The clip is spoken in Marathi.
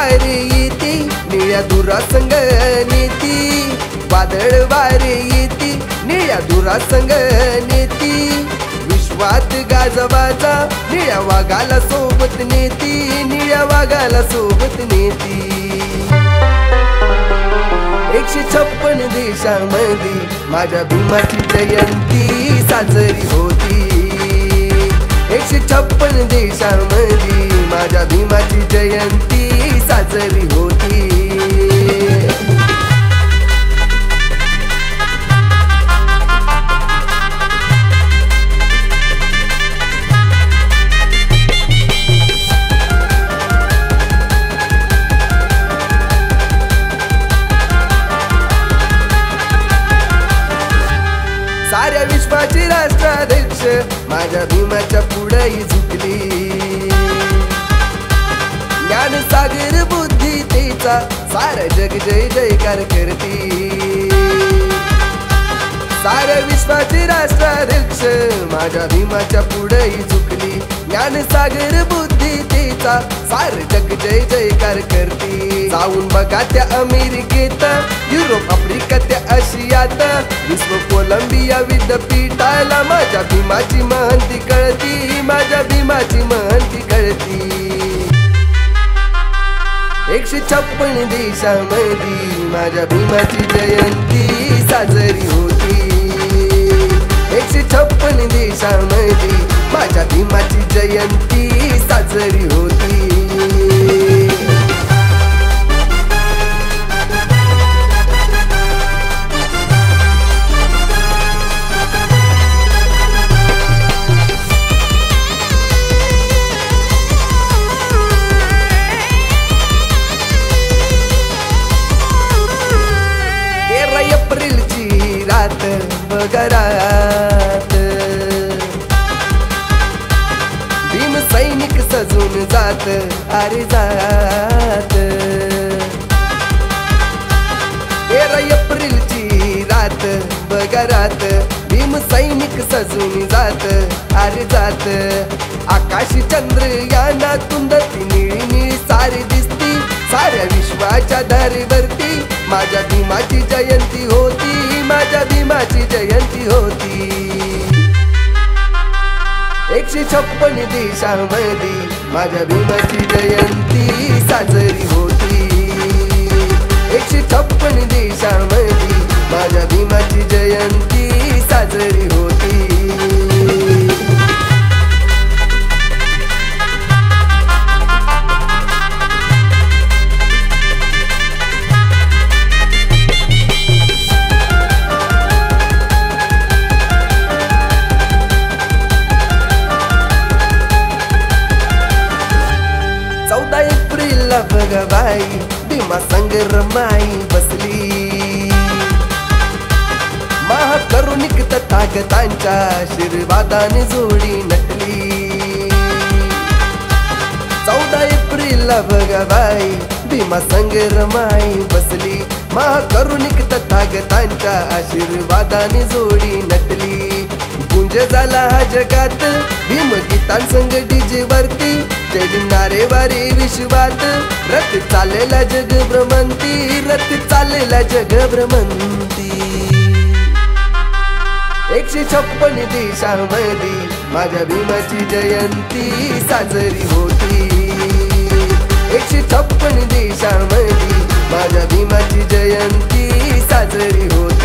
वारीती निळ्या धुरासंग नीती वादळ वारीती निळ्या धुरासंग नीती विश्वात गाजवाचा निळ्या वाघाला सोबत नेती निळ्या वाघाला सोबत नेती 156 देशांमध्ये माझ्या भीमाची जयंती साजरी होती 156 देशांमध्ये माझ्या भीमाची जयंती साजरी होती साऱ्या विश्वाची राष्ट्राध्यक्ष माझ्या भीमाच्या पुढेही झुकली ज्ञान सागर बुद्धितेचा सारे जग जय जयकार करती साऱ्या विश्वाची राष्ट्राध्यक्ष माझ्या भीमाच्या पुढेही झुकली ज्ञान सागर बुद्धितेचा सारे जग जय जयकार करती जाऊन बघा त्या अमेरिकेत युरोप आफ्रिका त्या आशियात विश्व कोलंबिया विद्यापीठाला माझ्या भीमाची महंती कळती माझ्या भीमाची महंती कळती 156 देशांमध्ये माझ्या भीमाची जयंती साजरी होती 156 देशांमध्ये माझ्या भीमाची जयंती साजरी होती बगरात भीम सैनिक सजून जात अरे जात 13 एप्रिलची रात बगरात भीम सैनिक सजून जात अरे जात आकाशी चंद्र याना तुंदती निळी निळी सारी दिसती साऱ्या विश्वाच्या धारेवरती माझ्या भीमाची जयंती होती माझ्या भीमाची जयंती होती 156 देशांमध्ये माझ्या भीमाची जयंती साजरी होती 156 देशांमध्ये माझ्या भीमाची जयंती साजरी होती भगवाई भीमा संग रमाई बसली महाकरुणिक तथागतांच्या आशीर्वादाने जोडी नटली 14 एप्रिलला भगवाई भीमा संग रमाई बसली महाकरुणिक तथागतांच्या आशीर्वादाने जोडी नटली गुंज झाला हा जगात भीम गीतांसंग डीजे वरती जगणारे वारी विश्वात रथ चाललेला जग भ्रमंती रथ चाललेला जग भ्रमंती 156 देशांमध्ये माझ्या भीमाची जयंती साजरी होती 156 देशांमध्ये माझ्या भीमाची जयंती साजरी होती